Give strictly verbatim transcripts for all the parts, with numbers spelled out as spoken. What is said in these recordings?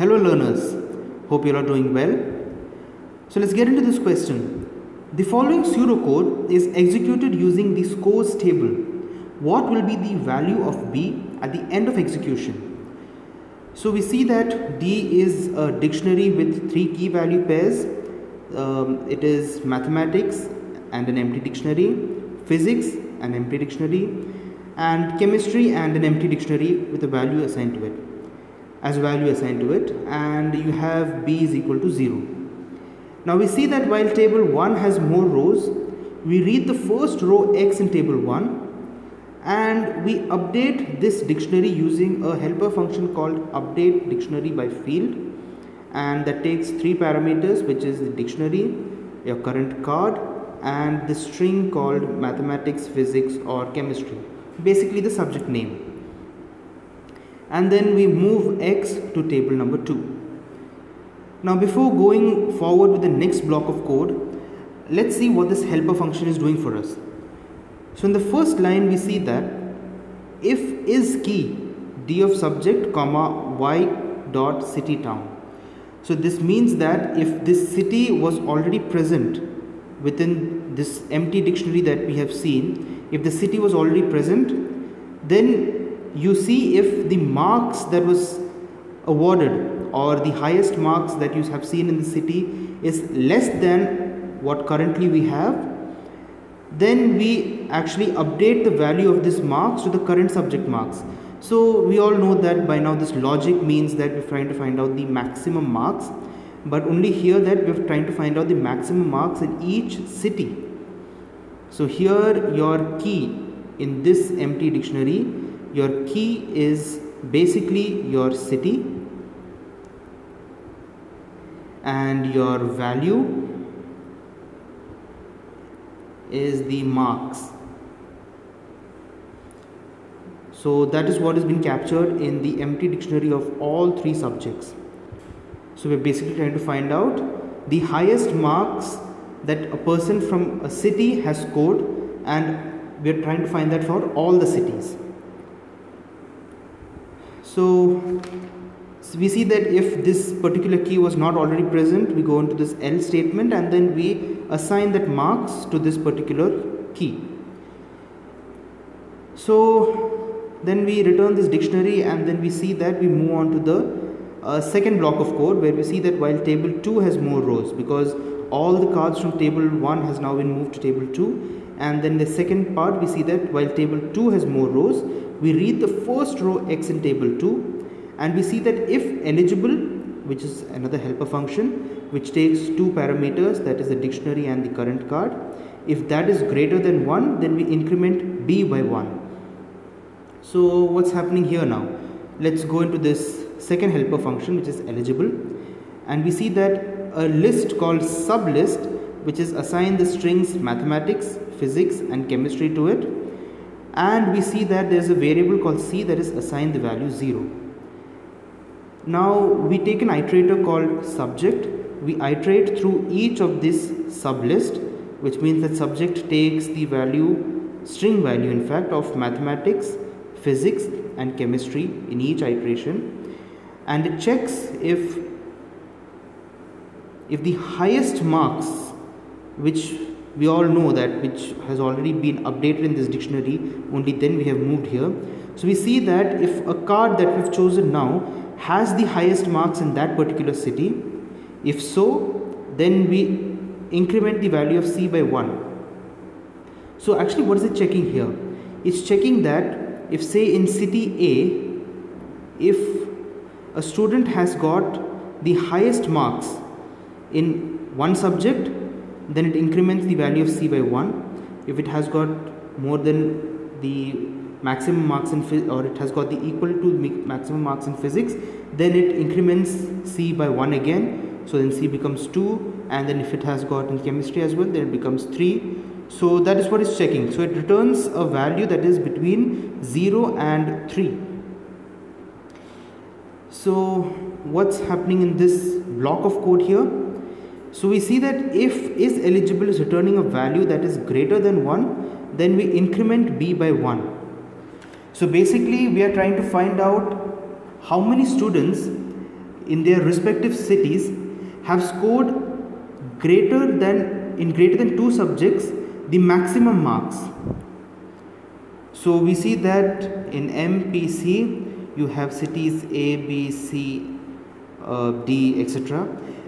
Hello learners, hope you all are doing well. So let's get into this question. The following pseudocode is executed using the scores table. What will be the value of B at the end of execution? So we see that D is a dictionary with three key value pairs. Um, it is mathematics and an empty dictionary, physics an empty dictionary, and chemistry and an empty dictionary with a value assigned to it as value assigned to it and you have B is equal to zero. Now we see that while table one has more rows, we read the first row X in table one and we update this dictionary using a helper function called update dictionary by field, and that takes three parameters, which is the dictionary, your current card, and the string called mathematics, physics or chemistry, basically the subject name. And then we move X to table number two. Now before going forward with the next block of code, let's see what this helper function is doing for us. So in the first line we see that if is key D of subject comma Y dot city town. So this means that if this city was already present within this empty dictionary that we have seen, if the city was already present, then you see if the marks that was awarded or the highest marks that you have seen in the city is less than what currently we have, then we actually update the value of this marks to the current subject marks. So we all know that by now this logic means that we're trying to find out the maximum marks, but only here that we're trying to find out the maximum marks in each city. So here your key in this empty dictionary, your key is basically your city, and your value is the marks. So that is what has been captured in the empty dictionary of all three subjects. So we're basically trying to find out the highest marks that a person from a city has scored, and we're trying to find that for all the cities. So we see that if this particular key was not already present, we go into this else statement and then we assign that marks to this particular key. So then we return this dictionary, and then we see that we move on to the uh, second block of code, where we see that while table two has more rows, because all the cards from table one has now been moved to table two, and then the second part we see that while table two has more rows, we read the first row X in table two. And we see that if eligible, which is another helper function which takes two parameters, that is the dictionary and the current card, if that is greater than one, then we increment B by one. So what's happening here now? Let's go into this second helper function, which is eligible, and we see that a list called sublist, which is assigned the strings mathematics, physics and chemistry to it, and we see that there's a variable called C that is assigned the value zero. Now we take an iterator called subject, we iterate through each of this sublist, which means that subject takes the value, string value in fact, of mathematics, physics and chemistry in each iteration, and it checks if, if the highest marks, which we all know that which has already been updated in this dictionary, only then we have moved here. So we see that if a card that we've chosen now has the highest marks in that particular city, if so, then we increment the value of C by one. So actually what is it checking here? It's checking that if, say, in city A, if a student has got the highest marks in one subject, then it increments the value of C by one. If it has got more than the maximum marks in, or it has got the equal to maximum marks in physics, then it increments C by one again, so then C becomes two, and then if it has got in chemistry as well, then it becomes three. So that is what it's checking. So it returns a value that is between zero and three. So what's happening in this block of code here? So we see that if is eligible is returning a value that is greater than one, then we increment B by one. So basically we are trying to find out how many students in their respective cities have scored greater than in greater than two subjects the maximum marks. So we see that in M P C you have cities A, B, C, uh, D, et cetera.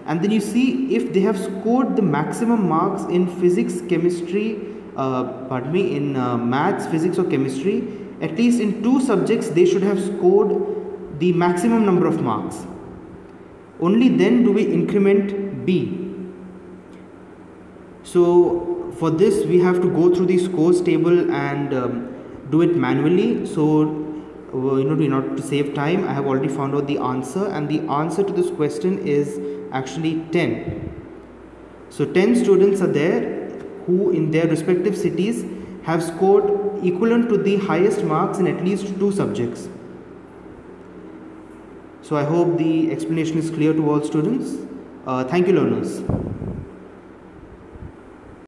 And then you see if they have scored the maximum marks in physics, chemistry, uh, pardon me, in uh, maths, physics or chemistry, at least in two subjects they should have scored the maximum number of marks. Only then do we increment B. So for this we have to go through the scores table and um, do it manually. So you know, in order to save time, I have already found out the answer, and the answer to this question is actually ten. So ten students are there who in their respective cities have scored equivalent to the highest marks in at least two subjects. So I hope the explanation is clear to all students. Uh, thank you, learners.